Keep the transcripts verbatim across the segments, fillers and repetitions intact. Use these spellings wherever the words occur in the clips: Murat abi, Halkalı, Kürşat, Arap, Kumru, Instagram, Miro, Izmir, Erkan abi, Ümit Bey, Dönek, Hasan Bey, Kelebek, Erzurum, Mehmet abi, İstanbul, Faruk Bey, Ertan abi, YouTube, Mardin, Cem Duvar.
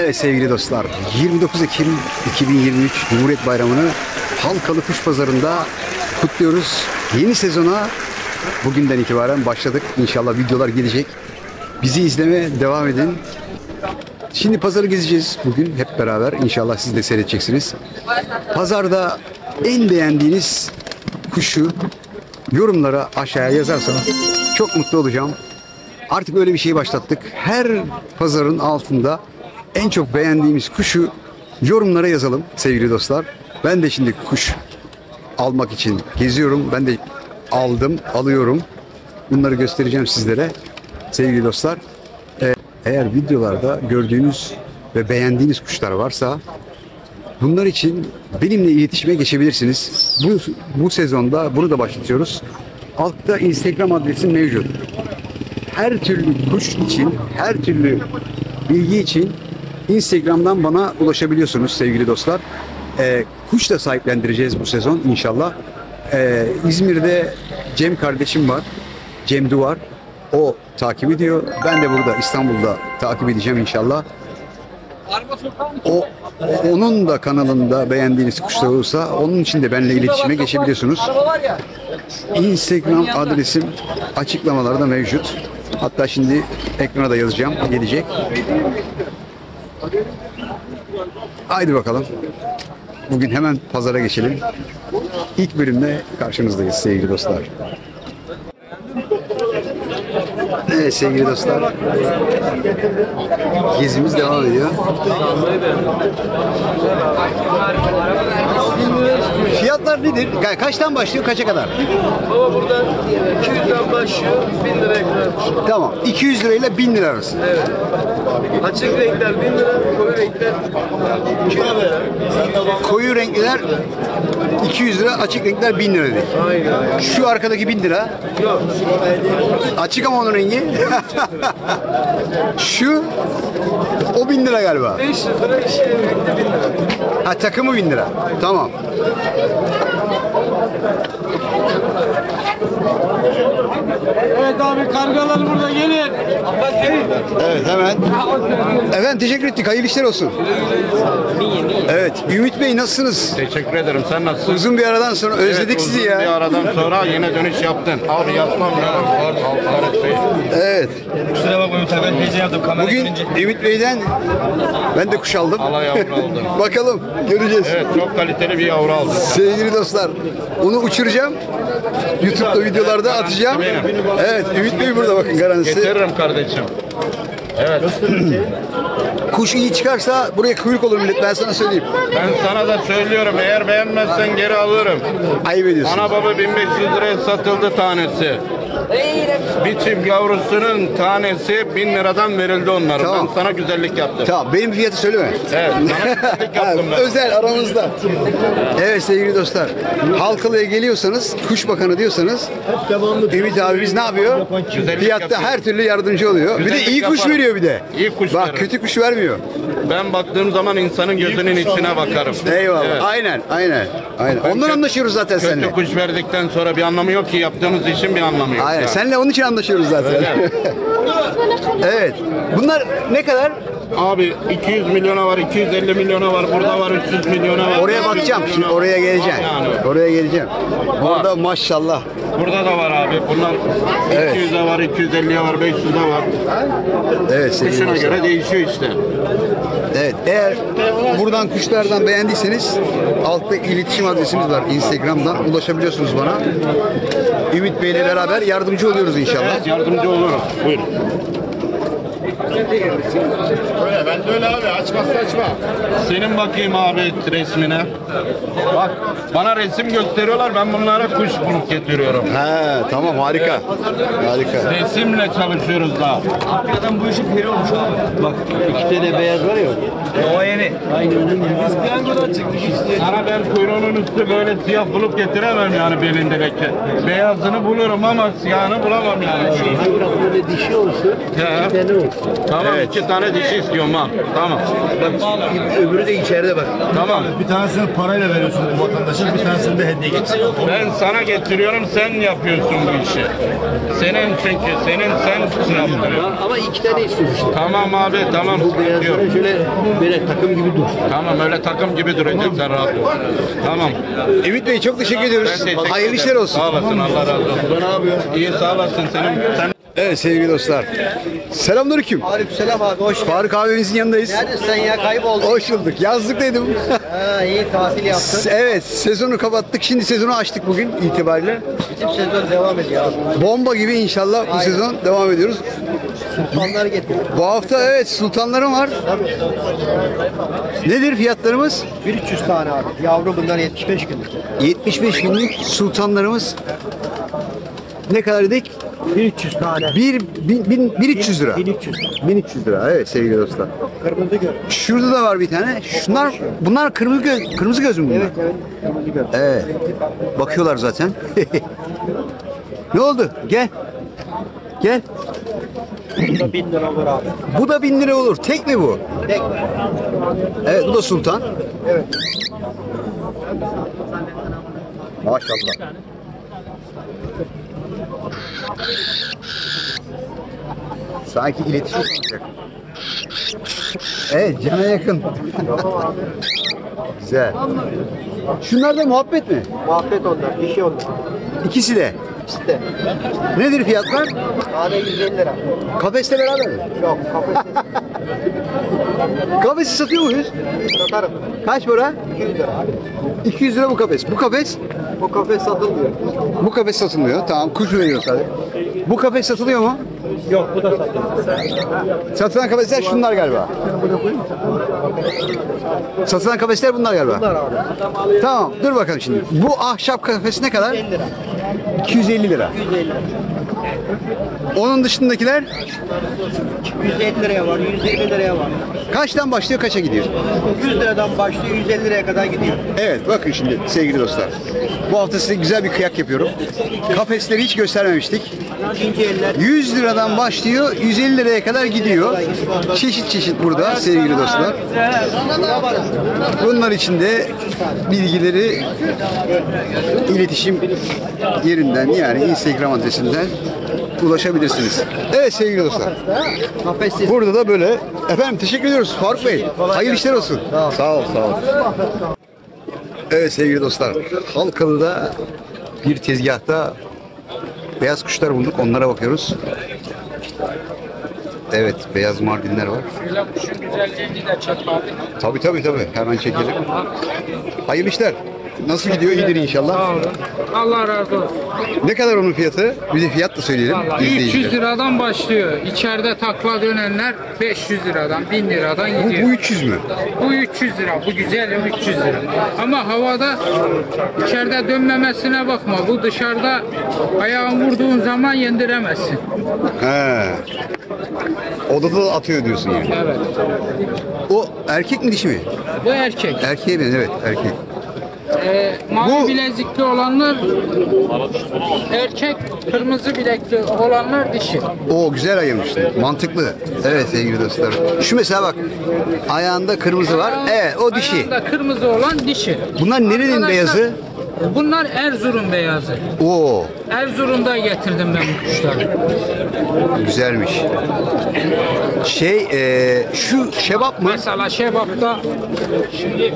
Evet sevgili dostlar, yirmi dokuz Ekim iki bin yirmi üç Cumhuriyet Bayramı'nı Halkalı Kuş Pazarı'nda kutluyoruz. Yeni sezona bugünden itibaren başladık. İnşallah videolar gelecek. Bizi izlemeye devam edin. Şimdi pazarı gezeceğiz bugün hep beraber. İnşallah siz de seyredeceksiniz. Pazarda en beğendiğiniz kuşu yorumlara aşağıya yazarsanız çok mutlu olacağım. Artık öyle bir şey başlattık. Her pazarın altında en çok beğendiğimiz kuşu yorumlara yazalım sevgili dostlar. Ben de şimdi kuş almak için geziyorum. Ben de aldım, alıyorum. Bunları göstereceğim sizlere sevgili dostlar. Eğer videolarda gördüğünüz ve beğendiğiniz kuşlar varsa bunlar için benimle iletişime geçebilirsiniz. Bu, bu sezonda bunu da başlatıyoruz. Altta Instagram adresim mevcut. Her türlü kuş için, her türlü bilgi için Instagram'dan bana ulaşabiliyorsunuz sevgili dostlar. Ee, kuş da sahiplendireceğiz bu sezon inşallah. Ee, İzmir'de Cem kardeşim var. Cem Duvar. O takip ediyor. Ben de burada İstanbul'da takip edeceğim inşallah. O, onun da kanalında beğendiğiniz kuşlar olursa onun için de benimle iletişime geçebiliyorsunuz. Instagram adresim açıklamalarda mevcut. Hatta şimdi ekrana da yazacağım. Gelecek. Haydi bakalım. Bugün hemen pazara geçelim. İlk bölümde karşınızdayız sevgili dostlar. Evet sevgili dostlar, gezimiz devam ediyor. Fiyatlar nedir? Kaçtan başlıyor, kaça kadar? Baba buradan iki yüzden başlıyor, bin liraya kadar. Tamam, iki yüz lirayla bin lira arası. Evet. Açık renkler bin lira, koyu renkler iki yüz lira. Koyu renkler iki yüz lira, açık renkler bin lira dedik. Aynen. Şu arkadaki bin lira. Yok. Açık ama onun rengi. Şu o bin lira galiba. beş yüz lira, kişiye birlikte bin lira. Ha, takımı bin lira. Tamam. Evet abi, kargalar burada, gelin. Evet hemen. Efendim teşekkür ettik, hayırlı işler olsun. Evet Ümit Bey, nasılsınız? Teşekkür ederim, sen nasılsın? Uzun bir aradan sonra özledik evet, sizi ya. Uzun bir aradan sonra yine dönüş yaptın. Abi yapmam lazım. Evet. Kusura bakmayın, ben gece yaptım. Kamera bugün girince... Ümit Bey'den ben de kuş aldım. Ala yavru aldım. Bakalım göreceğiz. Evet, çok kaliteli bir yavru aldım. Sevgili dostlar, onu uçuracağım. YouTube'da videolarda evet, atacağım. Benim. Evet, Ümit Bey burada, bakın garantisi. Getiririm kardeşim. Evet. Kuş iyi çıkarsa buraya kuyruk olur millet, ben sana söyleyeyim. Ben sana da söylüyorum, eğer beğenmezsen geri alırım. Ayıp ediyorsun. Ana baba bin beş yüz liraya satıldı tanesi. Biçim yavrusunun tanesi bin liradan verildi onlara. Tamam. Ben sana güzellik yaptım. Tamam, benim fiyatı söyleme. Evet, sana güzellik yaptım ben. Özel, aramızda. Evet sevgili dostlar, Halkalı'ya geliyorsanız, Kuş Bakanı diyorsanız, Ümit abimiz ne yapıyor? Güzellik Fiyatta yapayım. Her türlü yardımcı oluyor. Güzellik bir de iyi yaparım. Kuş veriyor bir de. İyi kuş Bak veririm. Kötü kuş vermiyor. Ben baktığım zaman insanın gözünün içine bakarım. Eyvallah. Evet. Aynen, aynen. aynen. Ondan kötü, anlaşıyoruz zaten seninle. Kötü kuş verdikten sonra bir anlamı yok ki, yaptığımız işin bir anlamı yok. Aynen. Yani. Seninle onun için anlaşıyoruz zaten. Evet. Evet. Bunlar ne kadar? Abi iki yüz milyona var, iki yüz elli milyona var, burada var üç yüz milyona var. Oraya bakacağım, şimdi oraya geleceğim. Yani. Oraya geleceğim. Burada maşallah. Burada da var abi. Bunlar evet. iki yüze var, iki yüz elliye var, beş yüze var. Evet. Kuşuna göre değişiyor işte. Evet. Eğer buradan kuşlardan beğendiyseniz altta iletişim adresimiz var. Instagram'dan ulaşabiliyorsunuz bana. Ümit Bey ile beraber yardımcı oluyoruz inşallah. Evet, yardımcı oluyoruz. Buyurun. Öyle, ben de öyle abi, açmazsa açma. Senin bakayım abi resmine. Bak, bana resim gösteriyorlar, ben bunlara kuş bulup getiriyorum. He, tamam, harika. Evet. Harika. Resimle çalışıyoruz daha. Arkadan bu işi peri olmuş abi. Bak, iki tane beyaz var ya. O yeni. Aynı ürün. Biz piyangodan çıktık işte. Sana ben kuyruğunun üstü böyle siyah bulup getiremem yani belinde belki. Beyazını bulurum ama siyahını bulamam yani. Hayır, böyle dişi olsun, iki tane olsun. Tamam, evet. iki tane dişi istiyorum ha. Tamam. Öbürü de içeride bak. Tamam. Bir tanesini parayla veriyorsun bu vatandaşın, bir tanesini de hediye getiriyorsun. Ben sana getiriyorum, sen yapıyorsun bu işi. Senin çünkü, senin sen yaptırıyorsun. Ama iki tane istiyorsun işte. Tamam abi, tamam. Bu beyazları şöyle böyle takım gibi dur. Tamam, öyle takım gibi duracak, sen rahat ol. Tamam. Ümit Bey çok teşekkür ediyoruz. Teşekkür Hayırlı işler olsun. Sağ olasın, Allah razı olsun. Ben abi. İyi, sağ olasın senin. Sen... Evet sevgili dostlar. Selamünaleyküm. Aleykümselam abi, hoş geldin. Faruk abimizin yanındayız. Neredesin sen ya, kayboldun. Hoş bulduk. Yazlıktaydım. Ha, iyi tatil yaptın. Evet, sezonu kapattık. Şimdi sezonu açtık bugün itibariyle. Bizim sezon devam ediyor abi. Bomba gibi inşallah bu Aynen. sezon devam ediyoruz. Sultanları getirdik. Bu hafta evet sultanlarım var. Tabii. Nedir fiyatlarımız? bin üç yüz tane abi. Yavru bunlar yetmiş beş günlük. yetmiş beş günlük sultanlarımız. Ne kadar dedik? bin üç yüz tane. bin üç yüz lira. bin üç yüz lira. Evet sevgili dostlar. Kırmızı göz. Şurada da var bir tane. Şunlar, bunlar kırmızı göz, kırmızı göz mü bunlar? Evet, evet. Kırmızı göz. Evet. Bakıyorlar zaten. Ne oldu? Gel. Gel. Bu da bin lira olur abi. Bu da bin lira olur. Tek mi bu? Tek. Evet, bu da sultan. Evet. Maşallah. Sanki iletişim olacak. Evet, cana yakın. Güzel. Şunlar da muhabbet mi? Muhabbet onlar, dişi onlar. İkisi de? İkisi de. Nedir fiyatlar? Tane yüz elli lira. Kafesle beraber mi? Yok, kafesle. Kafesi satıyor muyuz? Satarım. Kaç para? iki yüz lira. iki yüz lira bu kafes. Bu kafes? Bu kafes satılmıyor. Bu kafes satılmıyor. Tamam, kuş veriyor sadece. Bu kafes satılıyor mu? Yok, bu da satılıyor. Satılan kafesler şunlar galiba. Satılan kafesler bunlar galiba. Bunlar abi. Tamam, dur bakalım şimdi. Bu ahşap kafes ne kadar? iki yüz elli lira. iki yüz elli lira. iki yüz elli lira. Onun dışındakiler? yüz elli liraya var, yüz yirmi liraya var. Kaçtan başlıyor, kaça gidiyor? yüz liradan başlıyor, yüz elli liraya kadar gidiyor. Evet, bakın şimdi sevgili dostlar. Bu hafta size güzel bir kıyak yapıyorum. Kafesleri hiç göstermemiştik. yüz liradan başlıyor, yüz elli liraya kadar gidiyor. Çeşit çeşit burada sevgili dostlar. Bunlar için de bilgileri iletişim yerinden, yani Instagram adresinden ulaşabilirsiniz. Evet sevgili dostlar. Burada da böyle. Efendim teşekkür ediyoruz Faruk Bey. Hayırlı işler olsun. Sağ ol, sağ ol. Evet sevgili dostlar. Halkalı'da bir tezgahta beyaz kuşlar bulduk. Onlara bakıyoruz. Evet, beyaz mardinler var. Şu güzelliğini de çekmedik. Tabii tabii tabii. Hemen çekelim. Hayırlı işler. Nasıl gidiyor? İyidir inşallah. Sağ olun. Allah razı olsun. Ne kadar onun fiyatı? Bir de fiyat da söyleyelim. üç yüz liradan başlıyor. İçeride takla dönenler beş yüz liradan, bin liradan gidiyor. Bu, bu üç yüz mü? Bu üç yüz lira. Bu güzelim üç yüz lira. Ama havada içeride dönmemesine bakma. Bu dışarıda ayağın vurduğun zaman yendiremezsin. He. Odada da atıyor diyorsun yani. Evet. O erkek mi, dişi mi? Bu erkek. Erkeğe benziyor, evet, erkek. Ee, mavi bu... bilezikli olanlar erkek, kırmızı bilekli olanlar dişi. Oo, güzel ayırmıştın. Mantıklı. Evet sevgili dostlar. Şu mesela bak, ayağında kırmızı var. Evet, o dişi. Ayağında kırmızı olan dişi. Bunlar nerenin arkadaşlar, beyazı? Bunlar Erzurum beyazı. Oo. Erzurum'da getirdim ben bu kuşları. Güzelmiş. Şey, e, şu şebap mı? Mesela şebapta şimdi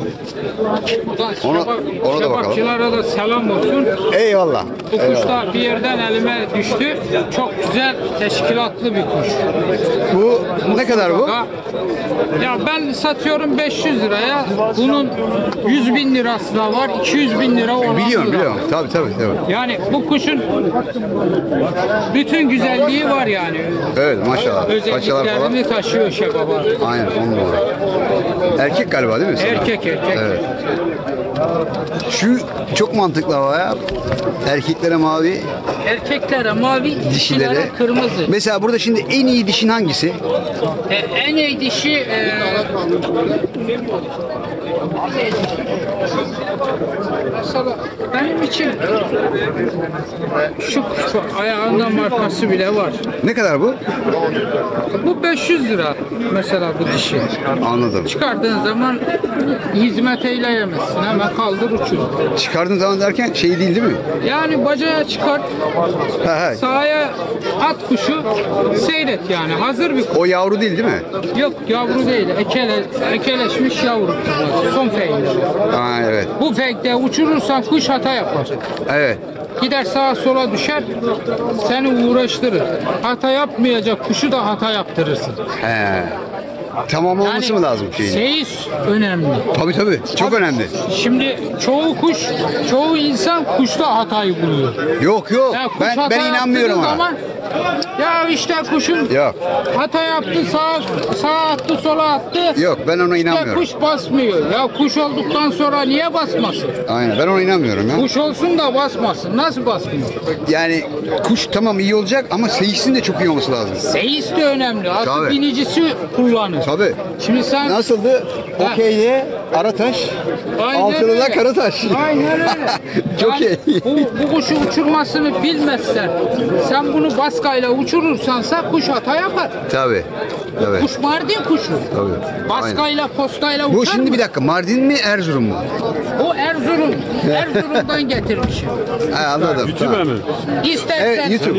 ona, şebap, ona da şebapçılara da selam olsun. Eyvallah. Bu kuş da bir yerden elime düştü. Çok güzel, teşkilatlı bir kuş. Bu Mustafa'da, ne kadar bu? Ya ben satıyorum beş yüz liraya. Bunun yüz bin lirası da var. iki yüz bin lira olan. Biliyorum, biliyorum. Tabii, tabii, tabii. Yani bu kuşun bütün güzelliği var yani. Evet, maşallah. Özelliklerini taşıyor şebaba. Aynen, onun doğru. Erkek galiba değil mi? Erkek, erkek. Evet. Şu çok mantıklı hava ya. Erkeklere mavi, erkeklere mavi, dişilere kırmızı. Mesela burada şimdi en iyi dişin hangisi? E, en iyi dişi e, mesela benim için şu, şu ayağında markası bile var. Ne kadar bu? Bu beş yüz lira mesela bu dişi. Anladım. Çıkardığın zaman hizmet eyleyemezsin. Hemen kaldır uçur. Çıkardığın zaman derken şey değil değil mi? Yani bacaya çıkart, sahaya at kuşu, seyret yani. Hazır bir kuş. O yavru değil değil mi? Yok yavru değil. Ekele, ekeleşmiş yavru. Son feyleri. Aa, evet. Bu feyde uçurursan kuş hata yapar. Evet. Gider sağa sola düşer, seni uğraştırır. Hata yapmayacak kuşu da hata yaptırırsın. He. Tamam olması yani, mı lazım şeyin? Seyis önemli. Tabii tabii. Çok tabii. önemli. Şimdi çoğu kuş, çoğu insan kuşta hatayı buluyor. Yok yok. Yani ben, ben inanmıyorum ama. Ya işte kuşun yok. hata yaptı, sağa, sağa attı, sola attı. Yok ben ona inanmıyorum. İşte kuş basmıyor. Ya kuş olduktan sonra niye basmasın? Aynen ben ona inanmıyorum ya. Kuş olsun da basmasın. Nasıl basmıyor? Yani kuş tamam iyi olacak ama seyisin de çok iyi olması lazım. Seyis de önemli. Artık binicisi kullanır. Tabii. Şimdi sen... Nasıldı? Okeyli, Arataş, altılı da Karataş. Aynen öyle. Çok yani iyi. Bu, bu kuşu uçurmasını bilmezsen, sen bunu baskayla uçurursansa kuş hata yapar. Tabii. Tabii. Kuş Mardin kuşu. Tabii. Baskayla, aynen. postayla uçar Bu şimdi mı? Bir dakika, Mardin mi Erzurum mu? O Erzurum. Erzurum'dan getirmişim. Ha, anladım. YouTube tamam. mi? İstersen. Evet, YouTube.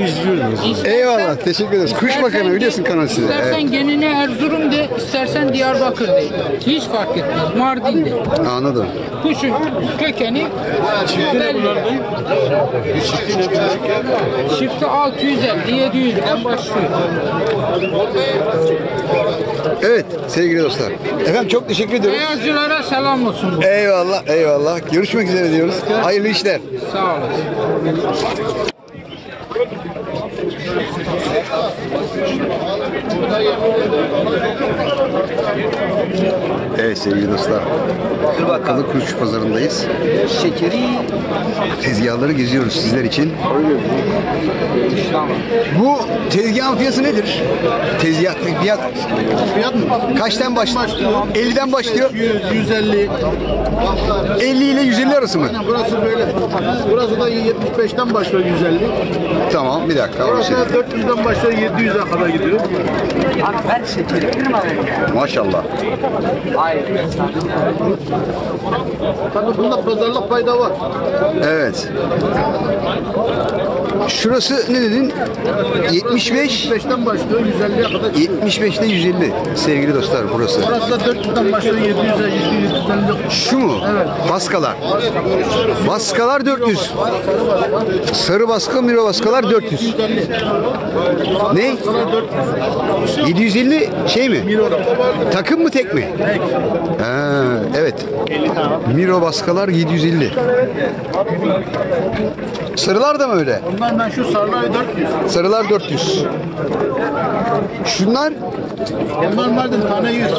İstersen, eyvallah, teşekkür ederiz. Kuş Bakanı biliyorsun kanalı size. İstersen evet. genine Erzurum de, istersen Diyarbakır de. Hiç fark etmez. Mardin de. Anladım. Kuşun kökeni belli. Çifti altı yüz elli yedi yüzden başlıyor. Evet sevgili dostlar. Efendim çok teşekkür ediyoruz. Beyazcılara selam olsun. Bu. Eyvallah eyvallah. Görüşmek üzere diyoruz. Hayırlı işler. Sağ olun. Evet sevgili dostlar. Kırbakka'lı kuruş pazarındayız. Şekeri tezgahları geziyoruz sizler için. Bu tezgahın fiyatı nedir? Tezgah fiyat fiyat mı? Kaçtan başlıyor? elliden başlıyor. yüz, yüz elli. elli ile yüz elli arası mı? Aynen, burası böyle. Burası da yetmiş beşten başlıyor yüz elli. Tamam bir dakika. Burası dört yüzden başlıyor yedi yüze kadar gidiyor. Ben şekeri kırmadım. Maşallah. Hayır. Tabii bunda pazarlık fayda var. Evet. Şurası ne dedin? yetmiş beş. yetmiş beşten başlıyor yüz elliye kadar. yetmiş beşte yüz elli sevgili dostlar burası. Burası da dört yüzden başlıyor yedi yüze, yedi yüz elliye. Şu mu? Evet. Baskalar. Baskalar dört yüz. Sarı baskı, Miro baskalar dört yüz. Ne? yedi yüz elli şey mi? Takım mı tek mi? Ha, evet. Miro baskalar yedi yüz elli. Sarılar da mı öyle? Bunlar ben şu sarılar dört yüz. Sarılar dört yüz. Şunlar? Bunlar Mardin tane yüz.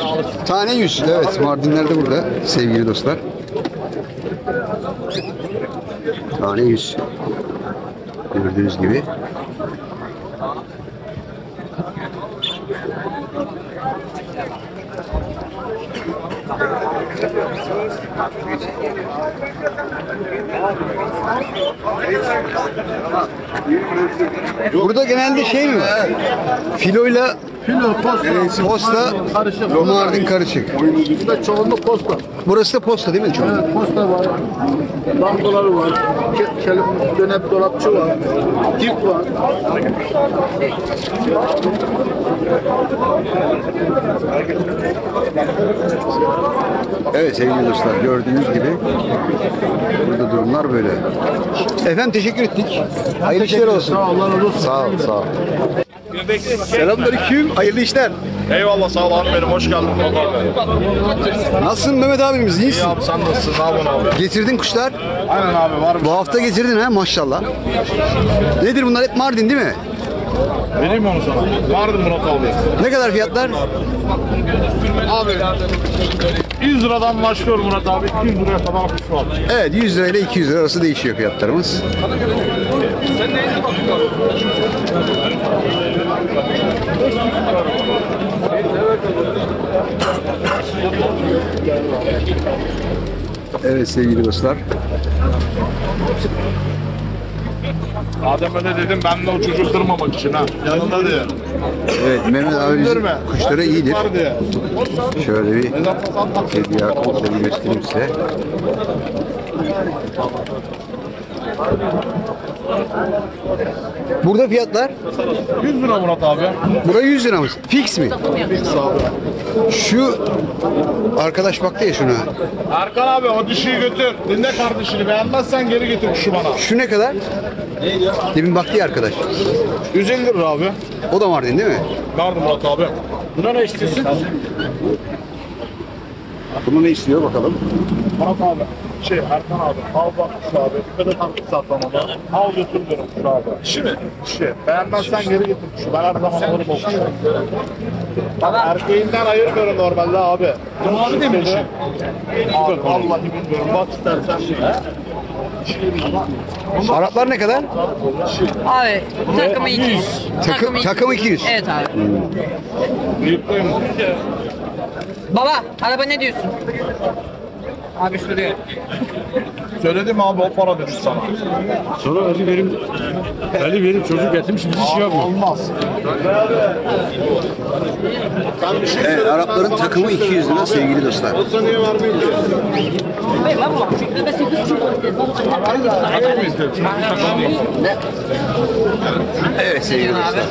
Tane yüz. Evet Mardinler de burada sevgili dostlar. Tane yüz. Gördüğünüz gibi. Burada genelde şey mi var? Filoyla Filo, posta, e, posta karışık. Mardin karışık. Burada çoğunluk posta. Burası da posta değil mi çoğunluk? Evet, posta var. Bandoları var. Kelip dönep dolapçı var. Dip var. Evet sevgili dostlar gördüğünüz gibi burada durumlar böyle. Efendim teşekkür ettik. Hayırlı işler olsun. Sağ ol, sağ ol. Sağ ol. Selamünaleyküm, hayırlı işler. Eyvallah, sağ ol abi benim, hoş geldin. Nasılsın Mehmet abimiz, iyisin? İyi abi, sen nasılsın? Ne yapıyorsun abi? Getirdin kuşlar. Aynen abi, var mı? Bu hafta getirdin ha, maşallah. Nedir bunlar, hep Mardin değil mi? Vereyim mi onu sana? Mardin Murat abi. Ne kadar fiyatlar? Abi yüz liradan başlıyor Murat abi, iki yüz liraya kadar şu an. Evet, yüz lira ile iki yüz lira arası değişiyor fiyatlarımız. Sen neyine bakıyorsun? Evet sevgili dostlar. Adem öyle dedim, ben de o çocuğu kırmamak için ha. Yanında diye. Evet, Mehmet abi kuşlara iyidir. Şöyle bir hediye kuşları göstereyim size. Burada fiyatlar? yüz lira Murat abi. Bura yüz lira mı? Fix mi? Fix abi. Şu arkadaş baktı ya şuna. Erkan abi o dişiyi götür. Dinle kardeşini. Beğenmezsen geri getir kuşu bana. Şu ne kadar? Demin baktı ya arkadaş. yüz elli lira abi. O da Mardin değil mi? Mardin Murat abi. Buna ne istiyorsun? Bunu ne istiyor bakalım? Murat abi, şey Ertan abi, al bak şu abi, bir kadar tam bir satlamada, al götür diyorum şu abi. İşi mi? İşi. Beğenmezsen geri getir şu, ben her zaman alırım o kuşu. Bak erkeğinden ayırmıyorum normalde abi. Bunu abi de mi işi? Abi vallahi bilmiyorum, bak istersen şey. Araplar ne kadar? Abi takımı iki yüz. Takım, takım iki yüz? Evet abi. Büyüklüğüm. Baba, araba ne diyorsun? Abi söylüyor. Söyledim abi, o para dedi sana. Sonra Ali benim, Ali benim çocuk getirmiş, bizi şey yapıyor. Olmaz. Evet, Arapların takımı iki yüz lira sevgili dostlar. O saniye vermeyeyim diyor. Hayır lan bu, çünkü ben sekiz yüz lira. Evet sevgili dostlar.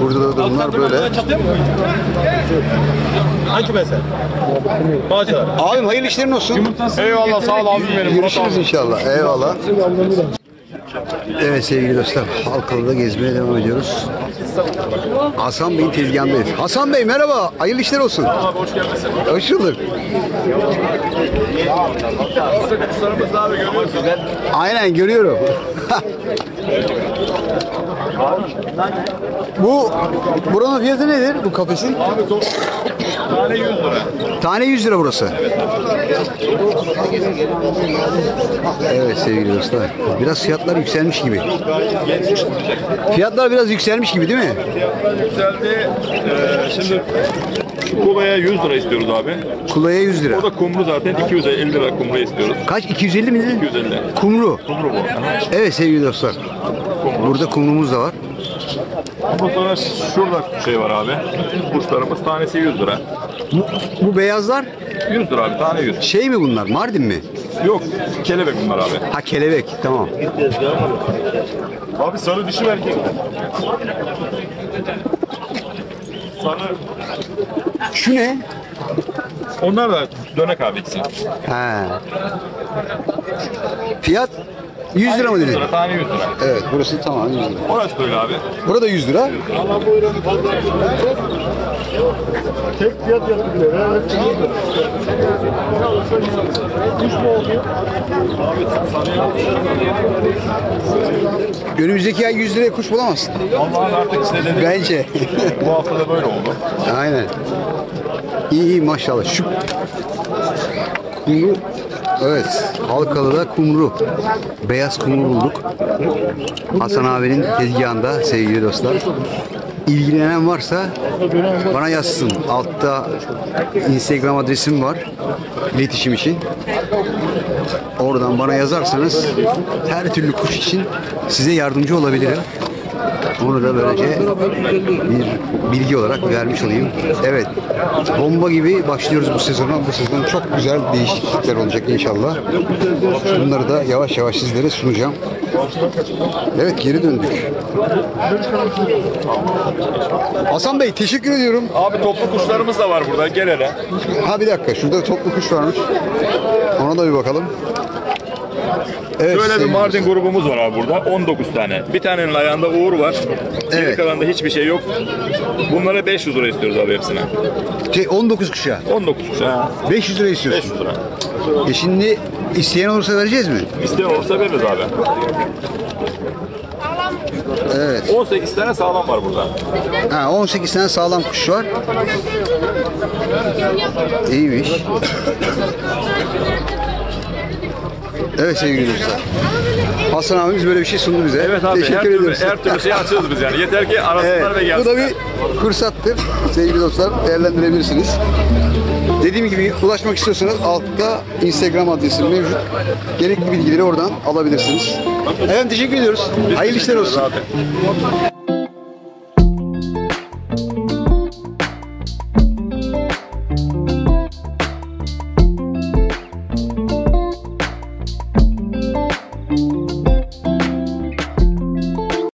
Burada da bunlar böyle. Hangi mesele? Bağcılar. Abim hayırlı işlerin olsun. Eyvallah, sağ ol abim benim. Görüşürüz inşallah. Eyvallah. Evet sevgili dostlar, Halkalı'da gezmeye devam ediyoruz. Hasan Bey'in tezgahındayız. Hasan Bey merhaba, hayırlı işler olsun. Abi hoş geldin. Hoş bulduk. Aynen görüyorum. Bu buranın fiyatı nedir bu kafesin? Tane yüz lira. Tane yüz lira burası. Evet sevgili dostlar. Biraz fiyatlar yükselmiş gibi. Fiyatlar biraz yükselmiş gibi değil mi? Fiyatlar yükseldi. Ee, şimdi kulaya yüz lira istiyoruz abi. Kulaya yüz lira. O da kumru zaten. iki yüz elli lira kumru istiyoruz. Kaç? iki yüz elli mi? iki yüz elli. Kumru. Kumru bu. Evet sevgili dostlar. Kumru. Burada kumrumuz da var. Ondan sonra şurada şey var abi. Kuşlarımız tanesi yüz lira. Bu, bu beyazlar? yüz lira abi, tane yüz. Şey mi bunlar? Mardin mi? Yok, kelebek bunlar abi. Ha kelebek, tamam. Abi sarı dişi erkek. Sarı. Şu ne? Onlar da dönek abi ikisi. Ha. Fiyat? yüz lira mı dedin? Tane yüz lira. Evet, burası tamam yüz lira. Orası böyle abi. Burada yüz lira. Allah buyurun. Tek fiyat yapabilir. Önümüzdeki ay yüz liraya kuş bulamazsın. Allah'ın artık istediğini. Bence. Bu hafta da böyle oldu. Aynen. İyi iyi maşallah. Şu... Kumru. Evet, Halkalı'da kumru, beyaz kumru bulduk. Hasan abinin tezgahında sevgili dostlar. İlgilenen varsa bana yazsın. Altta Instagram adresim var, iletişim için. Oradan bana yazarsanız her türlü kuş için size yardımcı olabilirim. Bunu da böylece bir bilgi olarak vermiş olayım. Evet, bomba gibi başlıyoruz bu sezona. Bu sezon çok güzel değişiklikler olacak inşallah. Bunları da yavaş yavaş sizlere sunacağım. Evet, geri döndük. Hasan Bey teşekkür ediyorum. Abi toplu kuşlarımız da var burada, gel hele. Ha bir dakika, şurada toplu kuş varmış. Ona da bir bakalım. Evet, şöyle bir Mardin dostlar grubumuz var abi burada. on dokuz tane. Bir tanenin ayağında uğur var. Geri evet, kalanda hiçbir şey yok. Bunlara beş yüz lira istiyoruz abi hepsine. Şey, on dokuz kuşa. on dokuz kuşa. beş yüz lira istiyorsun. beş yüz lira. E şimdi isteyen olursa vereceğiz mi? İsteyen olursa veririz abi. Evet. on sekiz tane sağlam var burada. Ha, on sekiz tane sağlam kuş var. İyiymiş. Evet sevgili dostlar. Hasan abimiz böyle bir şey sundu bize. Evet abi. Teşekkür ediyoruz. Her türlü şeyi açıyoruz biz yani. Yeter ki arasınlar evet, ve gelsinler. Bu da bir fırsattır sevgili dostlar. Değerlendirebilirsiniz. Dediğim gibi ulaşmak istiyorsanız altta Instagram adresim mevcut. Gerekli bilgileri oradan alabilirsiniz. Efendim teşekkür ediyoruz. Biz Hayırlı işler olsun. Abi.